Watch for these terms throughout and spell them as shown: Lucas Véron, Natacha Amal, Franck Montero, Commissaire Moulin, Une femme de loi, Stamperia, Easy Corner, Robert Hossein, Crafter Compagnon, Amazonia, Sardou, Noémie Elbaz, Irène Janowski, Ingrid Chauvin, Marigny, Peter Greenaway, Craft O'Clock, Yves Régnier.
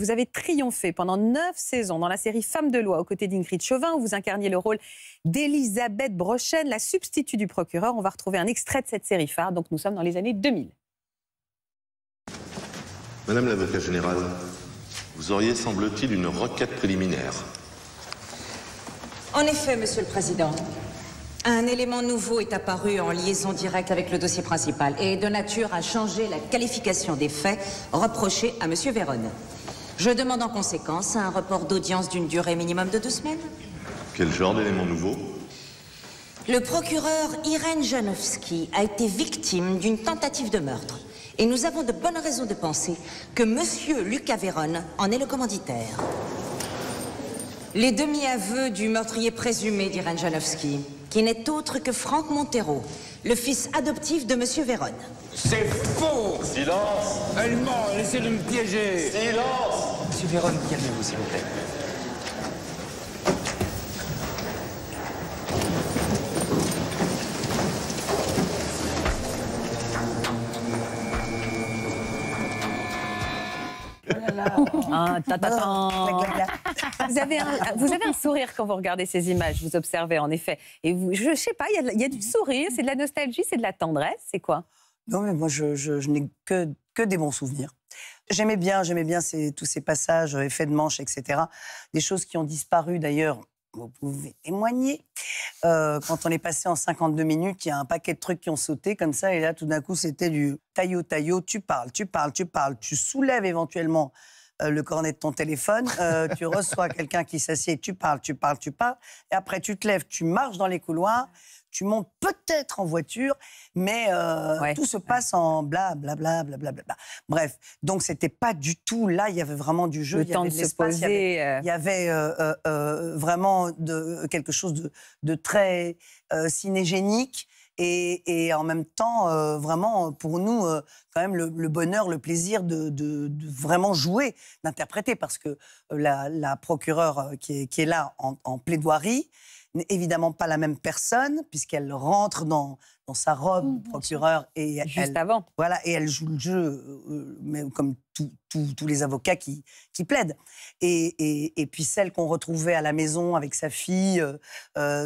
Vous avez triomphé pendant 9 saisons dans la série Femme de loi aux côtés d'Ingrid Chauvin, où vous incarniez le rôle d'Elisabeth Brochen, la substitut du procureur. On va retrouver un extrait de cette série phare, donc nous sommes dans les années 2000. Madame l'avocate générale, vous auriez, semble-t-il, une requête préliminaire. En effet, Monsieur le Président, un élément nouveau est apparu en liaison directe avec le dossier principal et est de nature à changer la qualification des faits reprochés à Monsieur Véron. Je demande en conséquence un report d'audience d'une durée minimum de 2 semaines. Quel genre d'élément nouveau? Le procureur Irène Janowski a été victime d'une tentative de meurtre. Et nous avons de bonnes raisons de penser que Monsieur Lucas Véron en est le commanditaire. Les demi-aveux du meurtrier présumé d'Irène Janowski, qui n'est autre que Franck Montero, le fils adoptif de Monsieur Véron. C'est faux! Silence! Elle ment, laissez-le me piéger! Silence! Monsieur Véron, calmez-vous, s'il vous plaît. Vous avez un sourire quand vous regardez ces images, vous observez en effet. Et vous, je sais pas, il y a du sourire, c'est de la nostalgie, c'est de la tendresse, c'est quoi? Non mais moi je n'ai que des bons souvenirs. J'aimais bien tous ces passages, effets de manche, etc. Des choses qui ont disparu d'ailleurs. Vous pouvez témoigner. Quand on est passé en 52 minutes, il y a un paquet de trucs qui ont sauté comme ça. Et là, tout d'un coup, c'était du taillot, tu parles. Tu soulèves éventuellement le cornet de ton téléphone. Tu reçois quelqu'un qui s'assied, tu parles. Et après, tu te lèves, tu marches dans les couloirs. Tu montes peut-être en voiture, mais tout se passe en blablabla. Bref, donc c'était pas du tout là. Il y avait vraiment du jeu, il y avait de l'espace, il y avait vraiment quelque chose de très cinégénique et en même temps vraiment pour nous quand même le bonheur, le plaisir de vraiment jouer, d'interpréter, parce que la procureure qui est là en plaidoirie. Évidemment pas la même personne, puisqu'elle rentre dans sa robe procureure et juste avant. Voilà, et elle joue le jeu, mais comme tous les avocats qui plaident. Et puis celle qu'on retrouvait à la maison avec sa fille,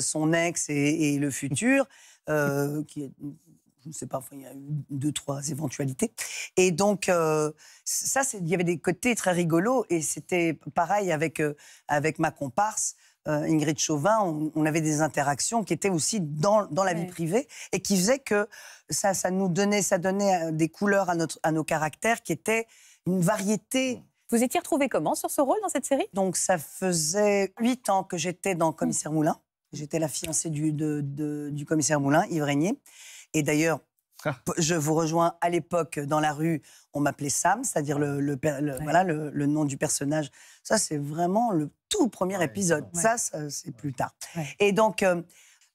son ex et le futur, qui, je ne sais pas, enfin, il y a eu 2-3 éventualités. Et donc, ça, il y avait des côtés très rigolos, et c'était pareil avec ma comparse. Ingrid Chauvin, on avait des interactions qui étaient aussi dans la vie privée et qui faisaient que ça donnait des couleurs à nos caractères qui étaient une variété. Vous étiez retrouvée comment sur ce rôle dans cette série? Donc ça faisait 8 ans que j'étais dans Commissaire Moulin. J'étais la fiancée du Commissaire Moulin, Yves Régnier. Et d'ailleurs, je vous rejoins, à l'époque, dans la rue, on m'appelait Sam, c'est-à-dire le nom du personnage. Ça, c'est vraiment le tout premier épisode. Ouais. Ça c'est plus tard. Ouais. Et donc,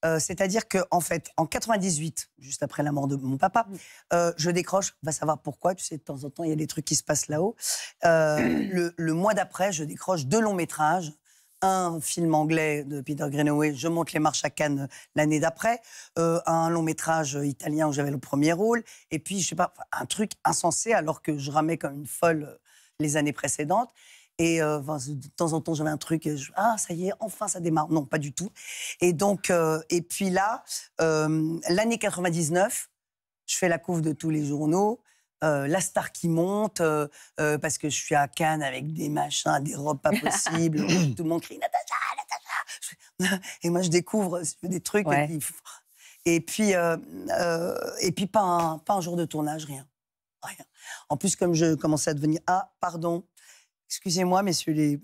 c'est-à-dire qu'en fait, en 98, juste après la mort de mon papa, je décroche, va savoir pourquoi, tu sais, de temps en temps, il y a des trucs qui se passent là-haut. Le mois d'après, je décroche 2 longs métrages. Un film anglais de Peter Greenaway, Je monte les marches à Cannes l'année d'après, un long métrage italien où j'avais le premier rôle, et puis, je sais pas, un truc insensé alors que je ramais comme une folle les années précédentes. Et de temps en temps, j'avais un truc, ah, ça y est, enfin, ça démarre. Non, pas du tout. Et donc, et puis là, l'année 99, je fais la couve de tous les journaux. La star qui monte, parce que je suis à Cannes avec des machins, des robes pas possibles. Tout le monde crie « Natacha !» Et moi, je découvre des trucs. Ouais. Et puis pas un jour de tournage, rien. En plus, comme je commençais à devenir... Ah, pardon, excusez-moi, messieurs les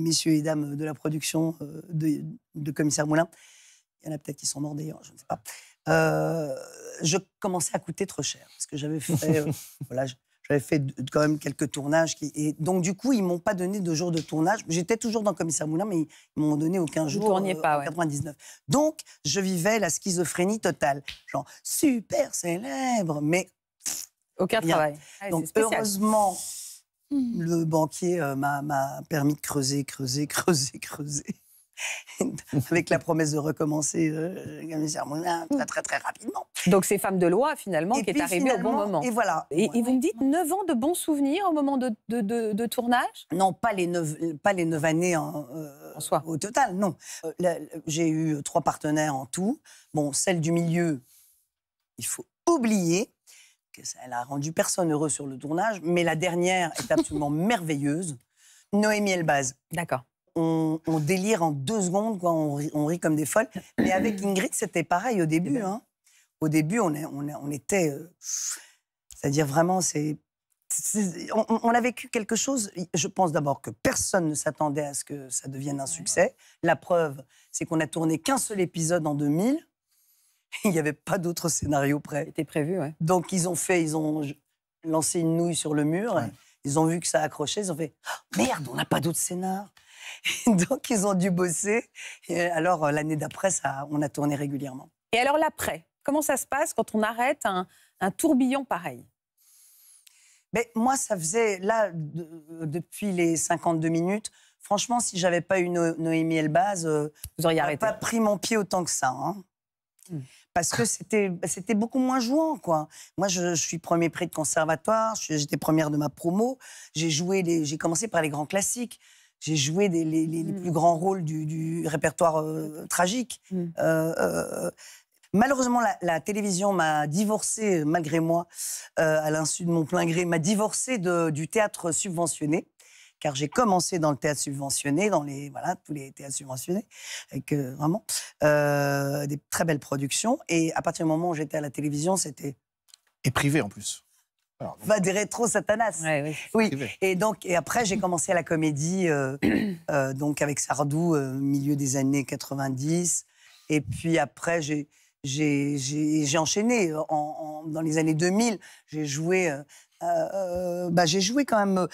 messieurs et dames de la production de Commissaire Moulin. Il y en a peut-être qui sont morts d'ailleurs, je ne sais pas. Je commençais à coûter trop cher parce que j'avais fait, voilà, j'avais fait quand même quelques tournages. Et donc, du coup, ils ne m'ont pas donné de jours de tournage. J'étais toujours dans Commissaire Moulin, mais ils ne m'ont donné aucun jour. Vous ne tourniez pas, en 99. Donc, je vivais la schizophrénie totale. Genre, super célèbre, mais... Aucun travail. Ah, donc, heureusement, le banquier m'a permis de creuser. avec la promesse de recommencer, commissaire Moulin, très rapidement. Donc ces femmes de loi, finalement, qui est arrivée au bon moment. Et voilà. Et vous me dites 9 ans de bons souvenirs au moment de tournage? Non, pas les 9 années en soi. Au total, non. J'ai eu 3 partenaires en tout. Bon, celle du milieu, il faut oublier que ça, elle a rendu personne heureux sur le tournage, mais la dernière est absolument merveilleuse, Noémie Elbaz. D'accord. On délire en 2 secondes, quoi. On rit comme des folles. Mais avec Ingrid, c'était pareil au début. Hein. Au début, on était... c'est-à-dire vraiment, on a vécu quelque chose. Je pense d'abord que personne ne s'attendait à ce que ça devienne un succès. La preuve, c'est qu'on a tourné qu'un seul épisode en 2000. Il n'y avait pas d'autre scénario prêt. C'était prévu, ouais. Donc, ils ont lancé une nouille sur le mur. Ouais. Ils ont vu que ça accrochait. Ils ont fait oh, « Merde, on n'a pas d'autre scénar !» Donc, ils ont dû bosser. Et alors, l'année d'après, on a tourné régulièrement. Et alors, l'après, comment ça se passe quand on arrête un tourbillon pareil? Mais moi, ça faisait, là, depuis les 52 minutes, franchement, si je n'avais pas eu Noémie Elbaz, vous auriez arrêté. Je n'aurais pas pris mon pied autant que ça. Hein. Parce que c'était beaucoup moins jouant, quoi. Moi, je suis premier prix de conservatoire, j'étais première de ma promo, j'ai commencé par les grands classiques. J'ai joué les plus grands rôles du répertoire tragique. Malheureusement, la télévision m'a divorcée, malgré moi, à l'insu de mon plein gré, m'a divorcée du théâtre subventionné, car j'ai commencé dans le théâtre subventionné, voilà, tous les théâtres subventionnés, avec vraiment des très belles productions. Et à partir du moment où j'étais à la télévision, c'était... Et privé, en plus. Alors, donc... Va des rétro Satanas. Ouais, oui. Et après j'ai commencé à la comédie donc avec Sardou milieu des années 90 et puis après j'ai enchaîné dans les années 2000, j'ai joué j'ai joué quand même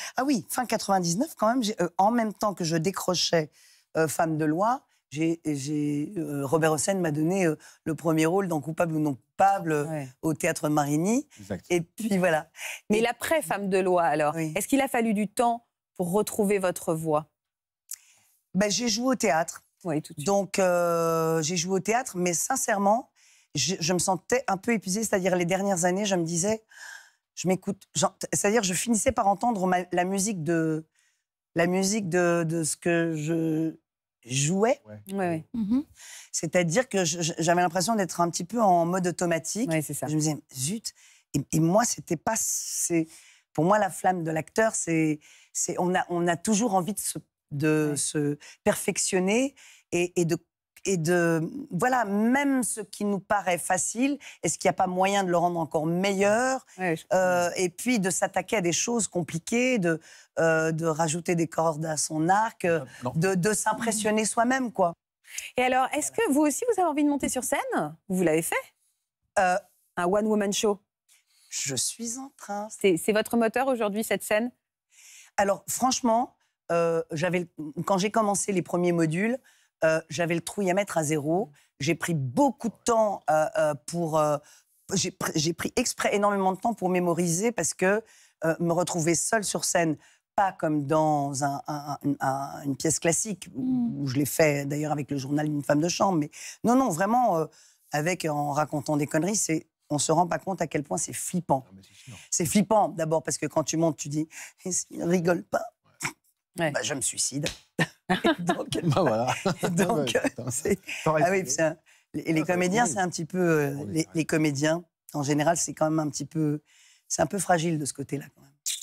fin 99 quand même en même temps que je décrochais Femme de loi. Robert Hossein m'a donné le premier rôle dans Coupable ou non coupable au théâtre Marigny. Exact. Et puis voilà. Mais l'après Femme de loi, alors, est-ce qu'il a fallu du temps pour retrouver votre voix? J'ai joué au théâtre. Oui, tout de suite. Donc j'ai joué au théâtre, mais sincèrement, je me sentais un peu épuisée. C'est-à-dire les dernières années, je me disais, je m'écoute. C'est-à-dire je finissais par entendre la musique de ce que je jouais. Ouais. C'est-à-dire que j'avais l'impression d'être un petit peu en mode automatique. Ouais, c'est ça. Je me disais, zut. Et moi, c'était pas... Pour moi, la flamme de l'acteur, c'est on a toujours envie de se perfectionner et de... Voilà, même ce qui nous paraît facile, est-ce qu'il n'y a pas moyen de le rendre encore meilleur? Et puis de s'attaquer à des choses compliquées, de rajouter des cordes à son arc, de s'impressionner soi-même, quoi. Et alors, est-ce que vous aussi, vous avez envie de monter sur scène? Vous l'avez fait? Un one-woman show? Je suis en train... C'est votre moteur aujourd'hui, cette scène? Alors, franchement, quand j'ai commencé les premiers modules, j'avais le trouille à mettre à zéro. J'ai pris beaucoup de temps j'ai pris exprès énormément de temps pour mémoriser parce que me retrouver seule sur scène, pas comme dans une pièce classique, où je l'ai fait d'ailleurs avec le journal Une femme de chambre, mais non, vraiment, en racontant des conneries, on ne se rend pas compte à quel point c'est flippant. C'est flippant d'abord parce que quand tu montes, tu dis « Il rigole pas ». Ouais. Je me suicide. Les comédiens, c'est un petit peu... les comédiens, en général, c'est quand même un petit peu... C'est un peu fragile de ce côté-là, quand même.